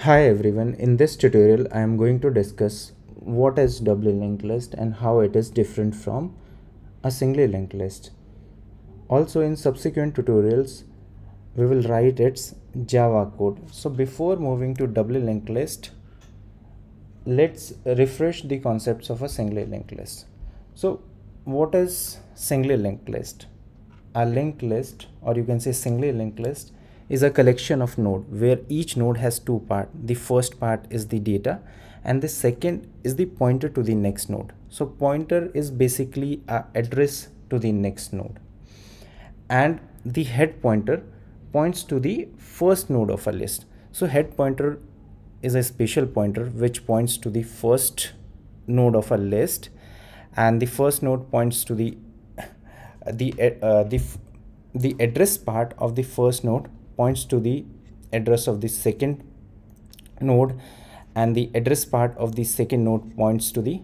Hi everyone, in this tutorial I am going to discuss what is doubly linked list and how it is different from a singly linked list. Also in subsequent tutorials we will write its Java code. So before moving to doubly linked list, let's refresh the concepts of a singly linked list. So what is singly linked list? A linked list, or you can say singly linked list, is a collection of nodes where each node has two parts. The first part is the data and the second is the pointer to the next node. So pointer is basically an address to the next node, and the head pointer points to the first node of a list. So head pointer is a special pointer which points to the first node of a list, and the first node points to the address part of the first node points to the address of the second node, and the address part of the second node points to the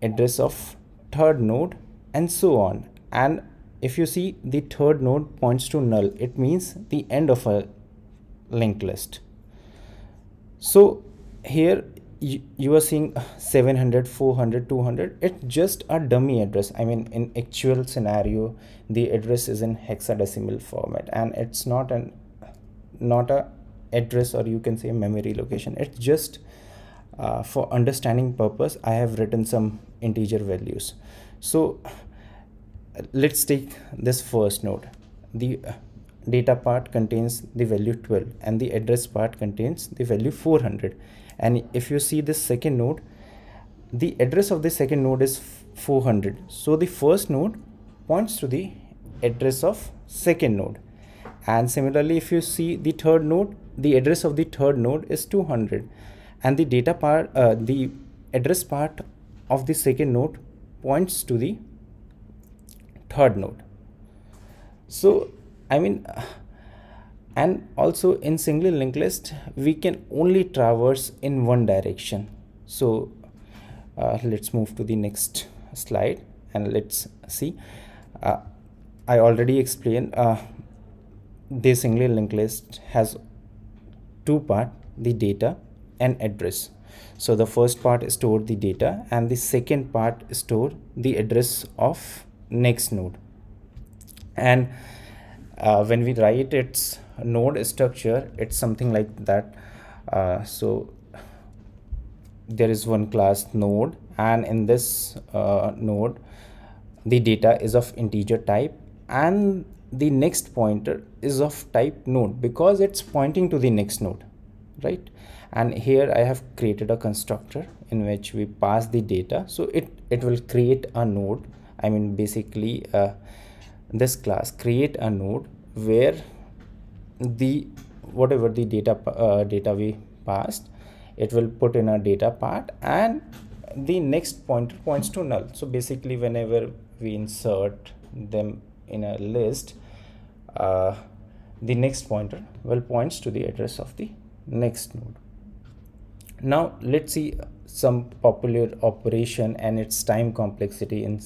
address of third node, and so on. And if you see, the third node points to null. It means the end of a linked list. So here you are seeing 700, 400, 200. It's just a dummy address. I mean, in actual scenario, the address is in hexadecimal format, and it's not a address, or you can say memory location. It's just for understanding purpose, I have written some integer values. So let's take this first node. The data part contains the value 12 and the address part contains the value 400. And if you see this second node, the address of the second node is 400. So the first node points to the address of second node. And similarly, if you see the third node, the address of the third node is 200, and the data part, the address part of the second node points to the third node. So I mean, and also in singly linked list, we can only traverse in one direction. So let's move to the next slide and let's see. I already explained the singly linked list has two parts, the data and address. So the first part stores the data and the second part stores the address of next node. And when we write its node structure, it's something like that. So there is one class node, and in this node the data is of integer type and the next pointer is of type node because it's pointing to the next node, right? And here I have created a constructor in which we pass the data, so it will create a node. I mean, basically this class create a node where the whatever the data we passed, it will put in a data part, and the next pointer points to null. So basically whenever we insert them in a list, the next pointer will points to the address of the next node. Now let's see some popular operation and its time complexity in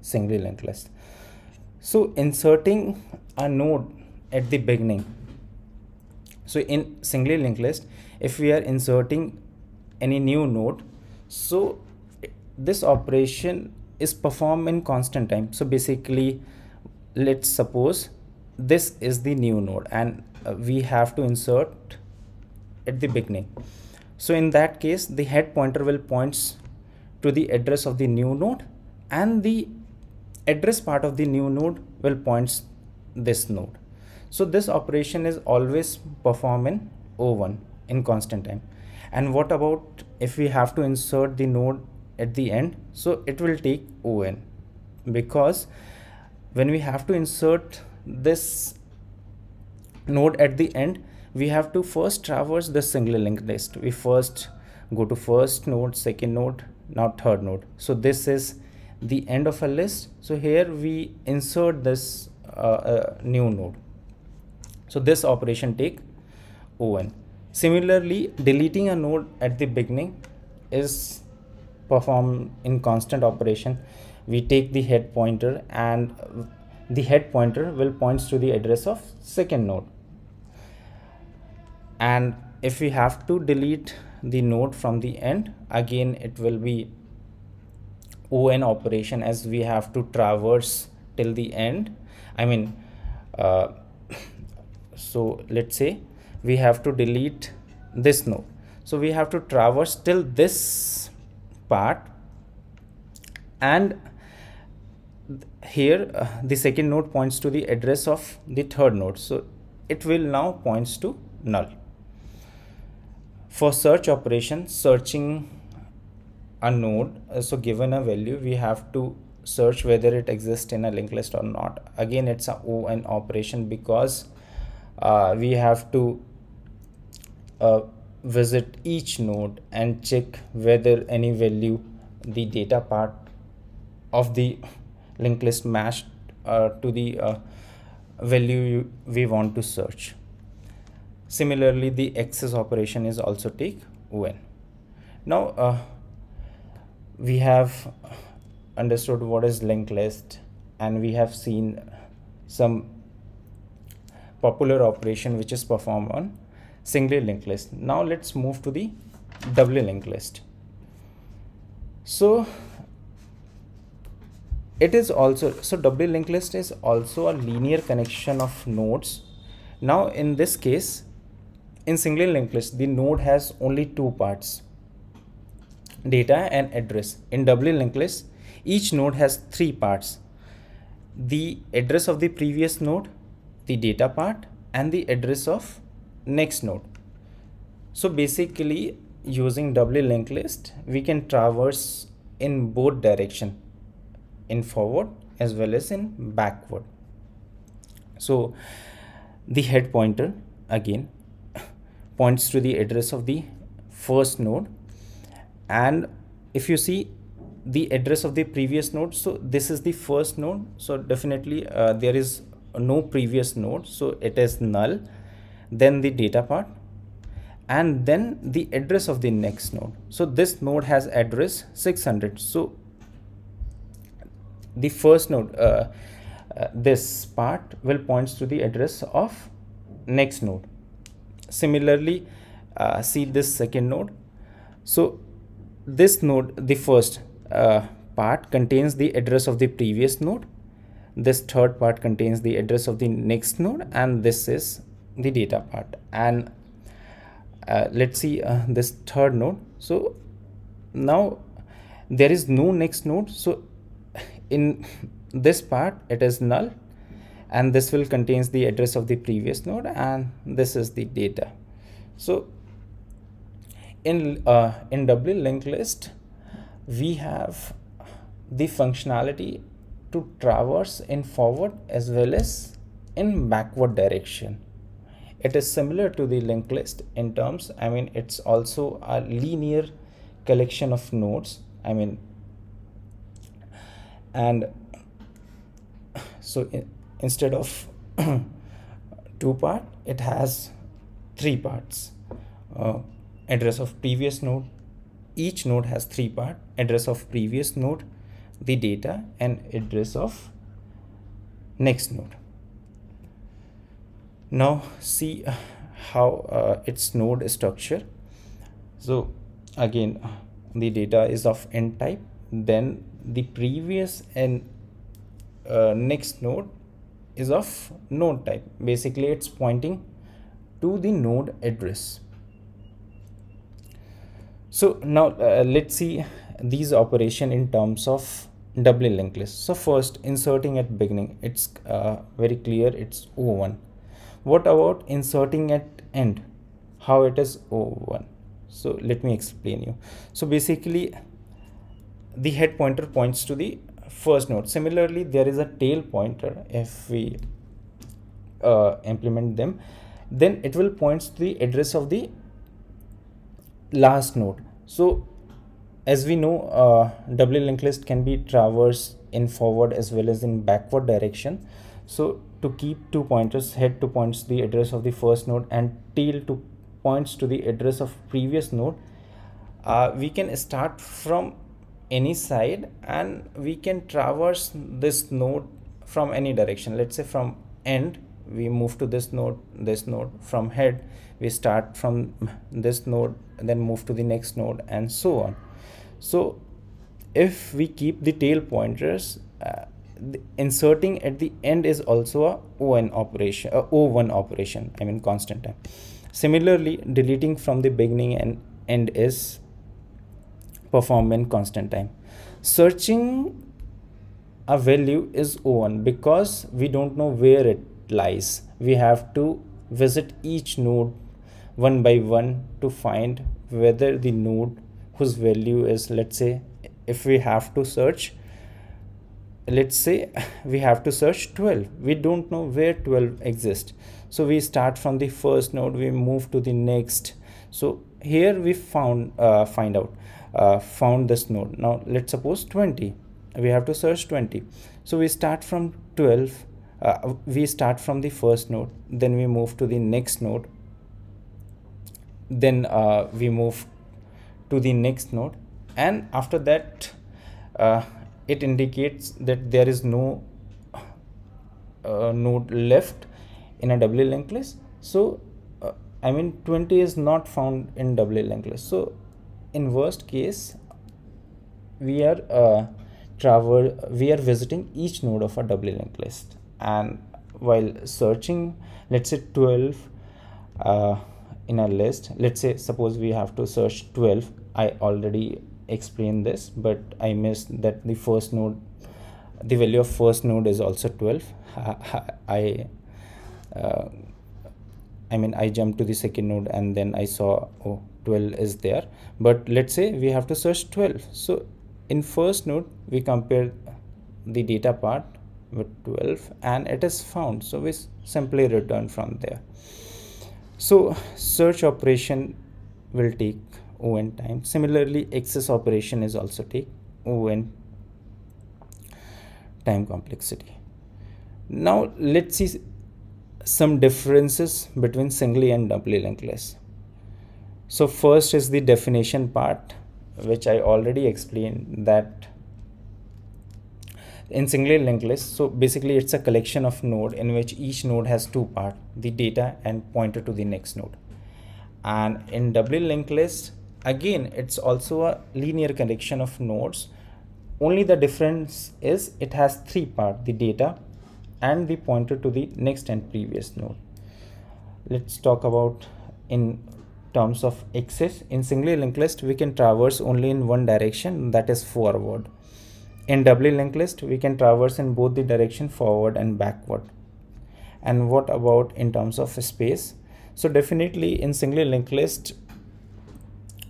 singly linked list. So inserting a node at the beginning. So in singly linked list, if we are inserting any new node, so this operation is performed in constant time. So basically, let's suppose this is the new node and we have to insert at the beginning. So in that case, the head pointer will points to the address of the new node, and the address part of the new node will points this node. So this operation is always performed in O1, in constant time. And what about if we have to insert the node at the end? So it will take On, because when we have to insert this node at the end, we have to first traverse the singly linked list. We first go to first node, second node, now third node. So this is the end of a list. So here we insert this new node. So this operation take On. Similarly, deleting a node at the beginning is performed in constant operation. We take the head pointer, and the head pointer will points to the address of second node. And if we have to delete the node from the end, again it will be on operation, as we have to traverse till the end. I mean, so let's say we have to delete this node, so we have to traverse till this part, and here the second node points to the address of the third node, so it will now points to null. For search operation, searching a node, so given a value we have to search whether it exists in a linked list or not. Again it's a on operation, because we have to visit each node and check whether any value the data part of the linked list matched to the value we want to search. Similarly, the access operation is also take on. Now we have understood what is linked list, and we have seen some popular operation which is performed on singly linked list. Now let's move to the doubly linked list. So it is also, so doubly linked list is also a linear connection of nodes. Now in this case, in singly linked list the node has only two parts, data and address. In doubly linked list each node has three parts, the address of the previous node, the data part, and the address of next node. So basically using doubly linked list we can traverse in both direction, in forward as well as in backward. So the head pointer again points to the address of the first node, and if you see the address of the previous node, so this is the first node, so definitely there is no previous node, so it is null. Then the data part, and then the address of the next node. So this node has address 600, so the first node, this part will points to the address of next node. Similarly, see this second node, so this node, the first part contains the address of the previous node, this third part contains the address of the next node, and this is the data part. And let's see this third node. So now there is no next node, so in this part it is null, and this will contains the address of the previous node, and this is the data. So in doubly linked list we have the functionality to traverse in forward as well as in backward direction. It is similar to the linked list in terms, I mean it's also a linear collection of nodes, I mean, and so instead of two part it has three parts. Address of previous node, each node has three part, address of previous node, the data, and address of next node. Now see how its node structure. So again the data is of n type, then the previous and next node is of node type. Basically it's pointing to the node address. So now let's see these operation in terms of doubly linked list. So first, inserting at beginning, it's very clear, it's O1. What about inserting at end? How it is O1? So let me explain you. So basically the head pointer points to the first node. Similarly there is a tail pointer. If we implement them, then it will points to the address of the last node. So as we know, doubly linked list can be traversed in forward as well as in backward direction. So to keep two pointers, head to points the address of the first node and tail to points to the address of previous node, we can start from any side and we can traverse this node from any direction. Let's say from end we move to this node, from head we start from this node and then move to the next node and so on. So if we keep the tail pointers, the inserting at the end is also a O1 operation, I mean constant time. Similarly, deleting from the beginning and end is performed in constant time. Searching a value is O1 because we don't know where it lies. We have to visit each node one by one to find whether the node whose value is, let's say, if we have to search, let's say we have to search 12, we don't know where 12 exists, so we start from the first node, we move to the next. So here we found this node. Now let's suppose 20, we have to search 20, so we start from 12, we start from the first node, then we move to the next node, then we move to the next node, and after that it indicates that there is no node left in a doubly linked list. So I mean 20 is not found in doubly linked list. So in worst case we are visiting each node of a doubly linked list, and while searching, let's say 12 in a list, let's say suppose we have to search 12. I already explain this, but I missed that the first node, the value of first node is also 12. I jumped to the second node and then I saw, oh, 12 is there, but let's say we have to search 12. So in first node we compare the data part with 12 and it is found, so we simply return from there. So search operation will take O(n) time. Similarly, access operation is also take O(n) time complexity. Now let's see some differences between singly and doubly linked lists. So first is the definition part, which I already explained that in singly linked list. So basically it's a collection of nodes in which each node has two parts, the data and pointer to the next node. And in doubly linked list, again it's also a linear collection of nodes, only the difference is it has three parts, the data and the pointer to the next and previous node. Let's talk about in terms of access. In singly linked list we can traverse only in one direction, that is forward. In doubly linked list we can traverse in both the direction, forward and backward. And what about in terms of space? So definitely in singly linked list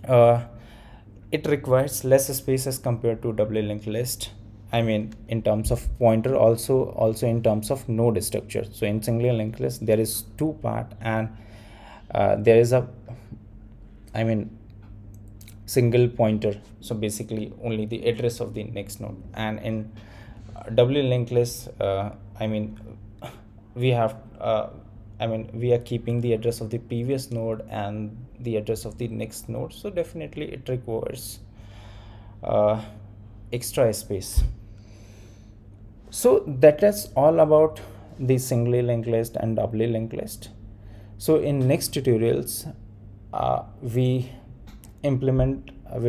it requires less space as compared to doubly linked list, I mean in terms of pointer, also in terms of node structure. So in singly linked list there is two part, and there is a single pointer, so basically only the address of the next node. And in doubly linked list we are keeping the address of the previous node and the address of the next node, so definitely it requires extra space. So that is all about the singly linked list and doubly linked list. So in next tutorials we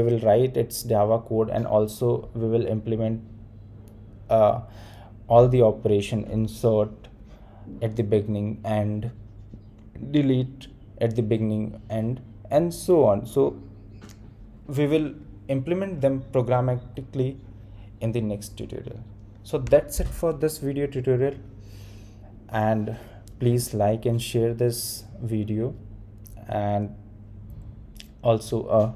will write its Java code, and also we will implement all the operation, insert at the beginning and delete at the beginning and so on. So we will implement them programmatically in the next tutorial. So that's it for this video tutorial, and please like and share this video. And also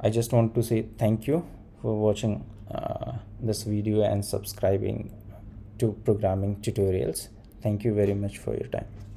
I just want to say thank you for watching this video and subscribing to Programming Tutorials. Thank you very much for your time.